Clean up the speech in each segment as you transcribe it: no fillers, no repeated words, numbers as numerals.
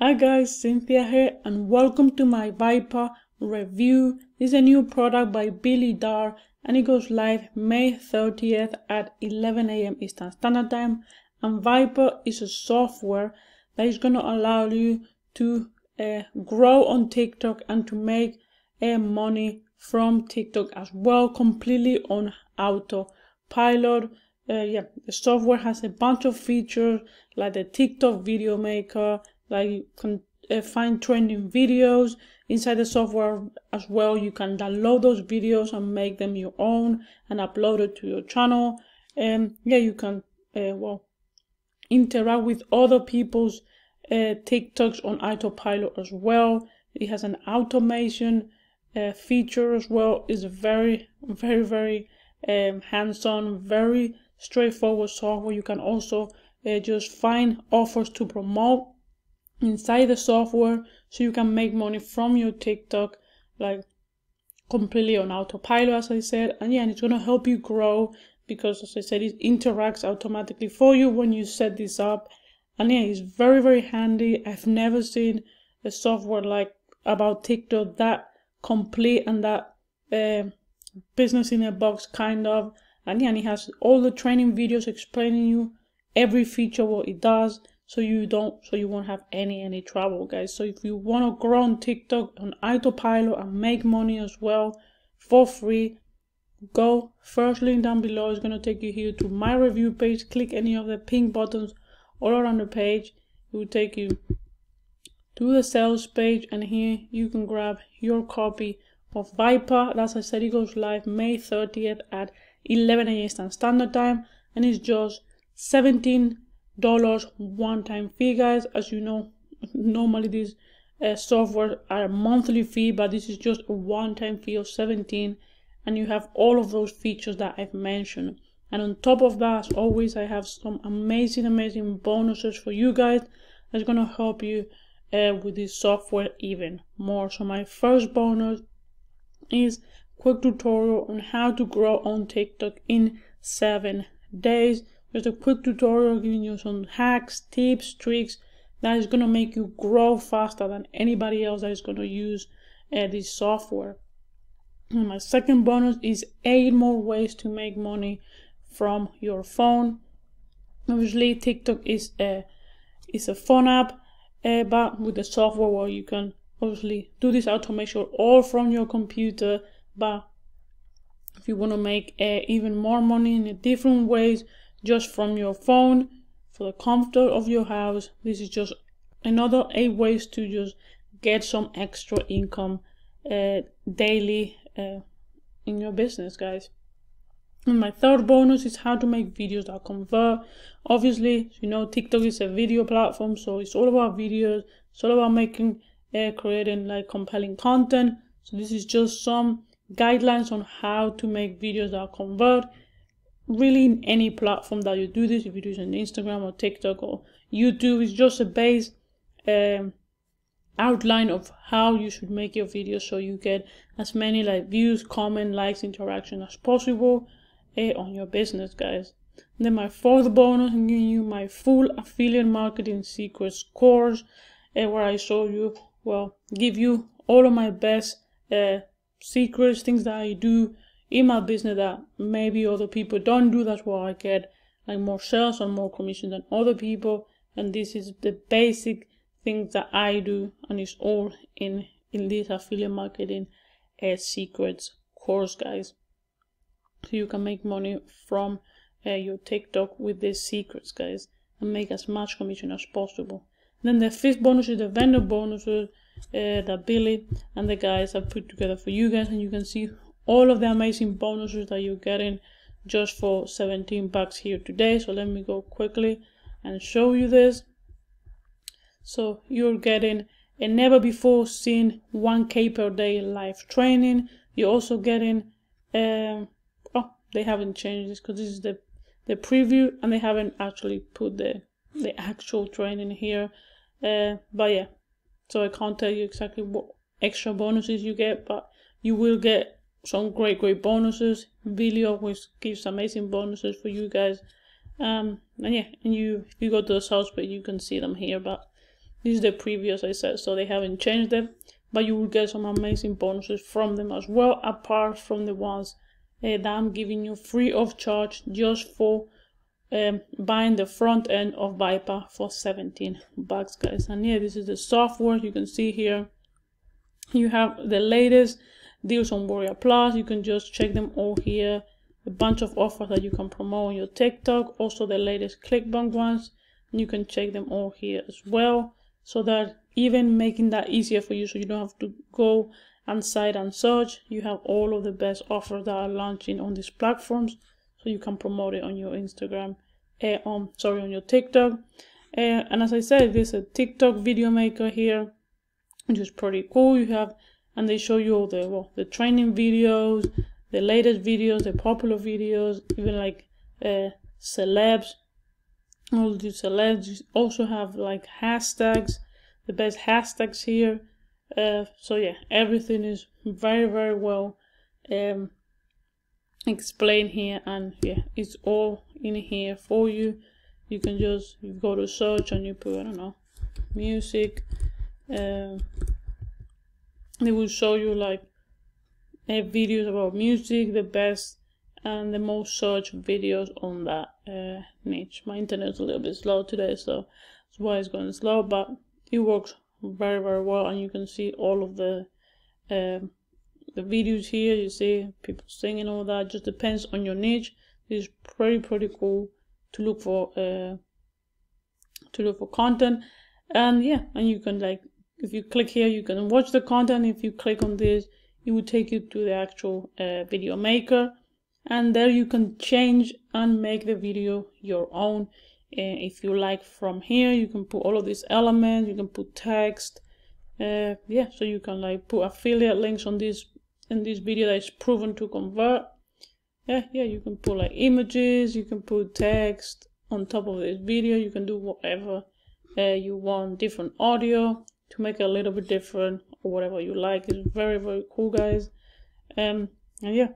Hi guys, Cynthia here and welcome to my Viper review. This is a new product by Billy Darr and it goes live May 30th at 11 AM Eastern Standard Time. And Viper is a software that is going to allow you to grow on TikTok and to make money from TikTok as well, completely on autopilot. The software has a bunch of features like the TikTok video maker, like you can find trending videos inside the software as well. You can download those videos and make them your own and upload it to your channel. And you can interact with other people's TikToks on autopilot as well. It has an automation feature as well. It's very, very hands-on, very straightforward software. You can also just find offers to promote inside the software, so you can make money from your TikTok, like completely on autopilot, as I said. And and it's going to help you grow because, as I said, it interacts automatically for you when you set this up. And it's very, very handy. I've never seen a software like about TikTok that complete and that business in a box kind of. And it has all the training videos explaining you every feature, what it does, so you won't have any trouble, guys. So if you want to grow on TikTok on autopilot and make money as well for free, go first link down below. It's going to take you here to my review page. Click any of the pink buttons all around the page. It will take you to the sales page, and here you can grab your copy of Viper. As I said, it goes live May 30th at 11 AM Eastern Standard Time, and it's just $17 one-time fee, guys. As you know, normally these software are a monthly fee, but this is just a one-time fee of $17, and you have all of those features that I've mentioned. And on top of that, as always, I have some amazing bonuses for you guys that's going to help you with this software even more. So my first bonus is quick tutorial on how to grow on TikTok in 7 days. Just a quick tutorial giving you some hacks, tips, tricks that is going to make you grow faster than anybody else that is going to use this software. And my second bonus is 8 more ways to make money from your phone. Obviously, TikTok is a phone app, but with the software where you can obviously do this automation all from your computer. But if you want to make even more money in different ways, just from your phone, for the comfort of your house, this is just another 8 ways to just get some extra income daily in your business, guys. And my third bonus is how to make videos that convert. Obviously, you know, TikTok is a video platform, so it's all about videos. It's all about making, creating like compelling content. So this is just some guidelines on how to make videos that convert. Really, in any platform that you do this, if you do it on Instagram or TikTok or YouTube, it's just a base outline of how you should make your videos so you get as many like views, comments, likes, interaction as possible on your business, guys. And then my fourth bonus, I'm giving you my full affiliate marketing secrets course, where I show you, well, give you all of my best secrets, things that I do in my business that maybe other people don't do. That's why I get like more sales and more commission than other people, and this is the basic things that I do, and it's all in this affiliate marketing secrets course, guys. So you can make money from your TikTok with these secrets, guys, and make as much commission as possible. And then the fifth bonus is the vendor bonuses that Billy and the guys have put together for you guys, and you can see all of the amazing bonuses that you're getting just for $17 here today. So let me go quickly and show you this. So you're getting a never before seen 1K per day live training. You're also getting oh, they haven't changed this because this is the preview and they haven't actually put the actual training here, but yeah, so I can't tell you exactly what extra bonuses you get, but you will get some great bonuses. Billy always gives amazing bonuses for you guys, and if you go to the sales page, you can see them here. But This is the previous I said, so they haven't changed them, but you will get some amazing bonuses from them as well, apart from the ones that I'm giving you free of charge just for buying the front end of Viper for 17 bucks, guys. And yeah, this is the software. You can see here you have the latest deals on Warrior Plus. You can just check them all here, a bunch of offers that you can promote on your TikTok, also the latest Clickbank ones, and you can check them all here as well, so that even making that easier for you, so you don't have to go and site and search. You have all of the best offers that are launching on these platforms, so you can promote it on your Instagram, on your TikTok. And as I said, there's a TikTok video maker here, which is pretty cool. You have, and they show you all the, well, the training videos, the latest videos, the popular videos, even like celebs, all these celebs. You also have like hashtags, the best hashtags here. So yeah, everything is very, very well explained here, and yeah, it's all in here for you. You can just, you go to search and you put, I don't know, music. They will show you like videos about music, the best and the most searched videos on that niche. My internet's a little bit slow today, so that's why it's going slow, but it works very, very well. And you can see all of the videos here. You see people singing, all that. Just depends on your niche. It's pretty cool to look for content. And yeah, and you can, like, if you click here, you can watch the content. If you click on this, it will take you to the actual video maker, and there you can change and make the video your own. If you like, from here you can put all of these elements, you can put text, yeah, so you can like put affiliate links on this, in this video that is proven to convert. Yeah, you can put like images, you can put text on top of this video, you can do whatever you want, different audio to make it a little bit different or whatever you like. It's very, very cool, guys. And yeah,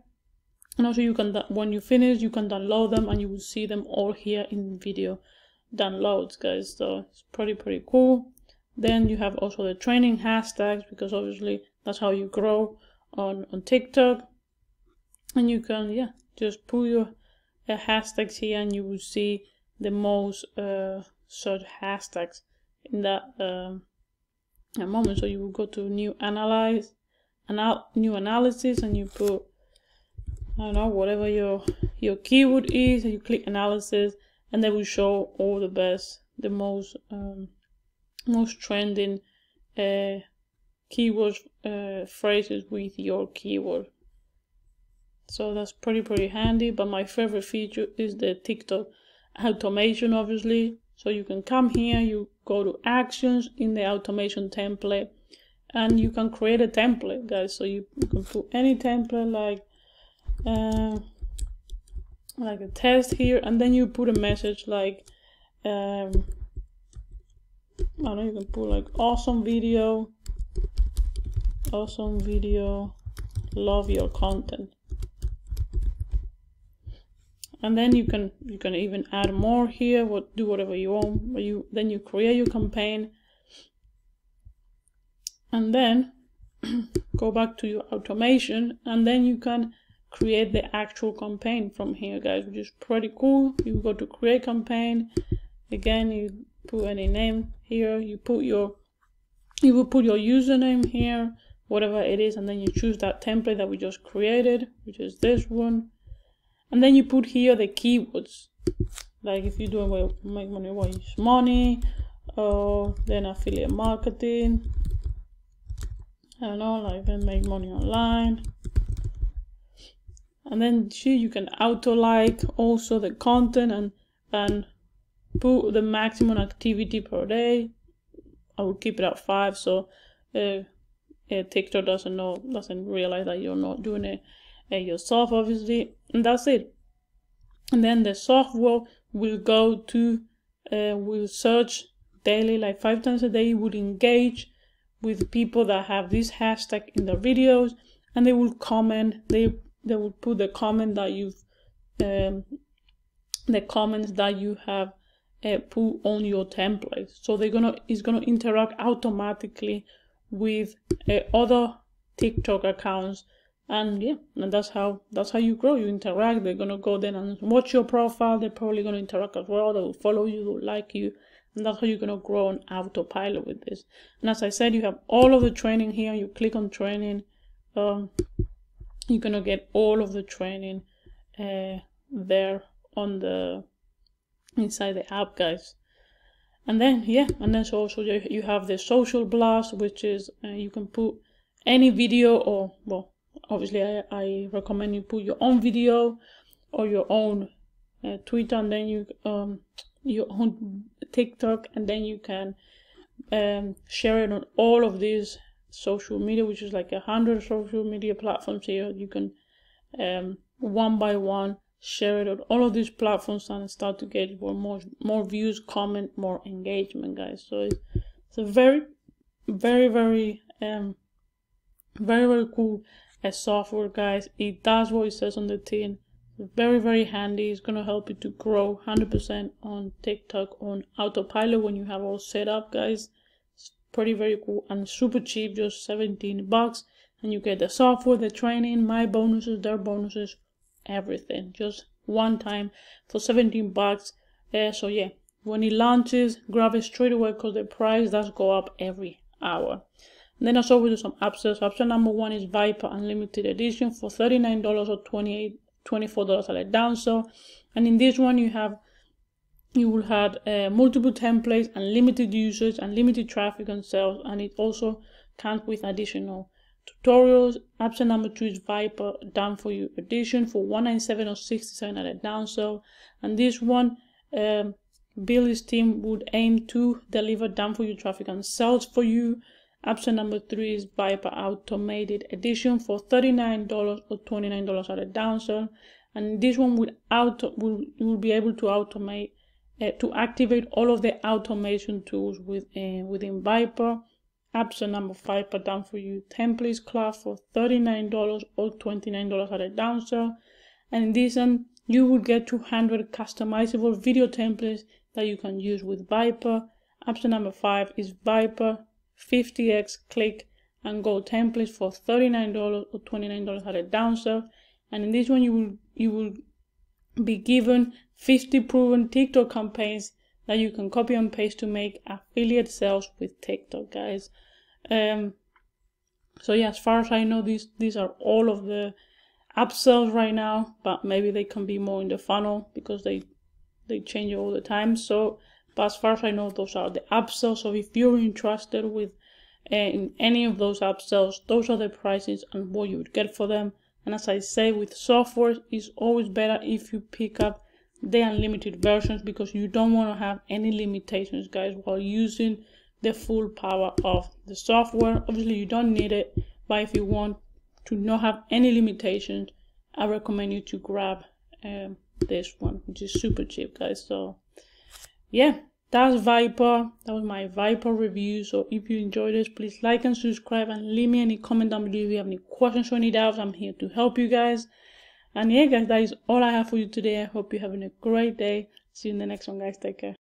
and also you can, when you finish, you can download them and you will see them all here in video downloads, guys. So it's pretty cool. Then you have also the training hashtags, because obviously that's how you grow on TikTok. And you can, yeah, just put your hashtags here and you will see the most search hashtags in that moment. So you will go to new analyze and out new analysis, and you put, I don't know, whatever your keyword is, and you click analysis, and they will show all the best, the most most trending keywords, phrases with your keyword. So that's pretty handy. But my favorite feature is the TikTok automation, obviously. So you can come here, you go to actions in the automation template, and you can create a template, guys. So you can put any template, like a test here, and then you put a message like, I don't know, you can put like awesome video, love your content. And then you can even add more here, do whatever you want. But then you create your campaign, and then go back to your automation, and then you can create the actual campaign from here, guys, which is pretty cool. You go to create campaign again, you put any name here, you will put your username here, whatever it is, and then you choose that template that we just created, which is this one, and then you put here the keywords, like if you're doing well, make money, waste money, or then affiliate marketing, I don't know, like then make money online. And then here you can auto like also the content, and put the maximum activity per day. I will keep it at 5, so TikTok doesn't realize that you're not doing it yourself, obviously. And that's it. And then the software will go to will search daily, like 5 times a day. It would engage with people that have this hashtag in their videos, and they will comment. They will put the comments that you have put on your template. So they're gonna, it's gonna interact automatically with other TikTok accounts, and yeah, and that's how you grow. You interact. They're gonna go then and watch your profile. They're probably gonna interact as well. They will follow you, they'll like you, and that's how you're gonna grow on autopilot with this. And as I said, you have all of the training here. You click on training, you're gonna get all of the training there on the inside the app, guys. And then yeah, and then so also you have the social blast, which is you can put any video, or well, obviously I recommend you put your own video or your own Twitter, and then you your own TikTok, and then you can share it on all of these social media, which is like 100 social media platforms here. You can one by one share it on all of these platforms and start to get more views, comment, more engagement, guys. So it's a very, very cool software, guys. It does what it says on the tin. Very, very handy. It's gonna help you to grow 100% on TikTok on autopilot when you have all set up, guys. It's pretty very cool and super cheap, just 17 bucks, and you get the software, the training, my bonuses, their bonuses, everything, just one time for 17 bucks. So yeah, when it launches, grab it straight away because the price does go up every hour. And then as always, do some app sales. App sale number one is Viper Unlimited Edition for $39 or $24 at a down sale. And in this one, you will have multiple templates, unlimited usage, unlimited traffic and sales, and it also comes with additional tutorials. Option number two is Viper Done For You Edition for $197 or $67 at a down sale. And this one, Billy's team would aim to deliver done for you traffic and sales for you. Option number three is Viper Automated Edition for $39 or $29 at a down sale. And this one will be able to automate to activate all of the automation tools within Viper. Option number five, per done for you templates class for $39 or $29 at a down sale. And in this one, you will get 200 customizable video templates that you can use with Viper. Option number five is Viper 50x click and go templates for $39 or $29 at a down sale. And in this one, you will be given 50 proven TikTok campaigns that you can copy and paste to make affiliate sales with TikTok, guys. So yeah, as far as I know, these are all of the app sales right now, but maybe they can be more in the funnel because they change all the time. So, but as far as I know, those are the app sales. So if you're interested with in any of those app sales, those are the prices and what you would get for them. And as I say, with software, it's always better if you pick up the unlimited versions because you don't want to have any limitations, guys, while using the full power of the software. Obviously you don't need it, but if you want to not have any limitations, I recommend you to grab this one, which is super cheap, guys. So yeah, that's Viper. That was my Viper review. So if you enjoyed this, please like and subscribe, and leave me any comment down below if you have any questions or any doubts. I'm here to help you guys. And yeah, guys, that is all I have for you today. I hope you're having a great day. See you in the next one, guys. Take care.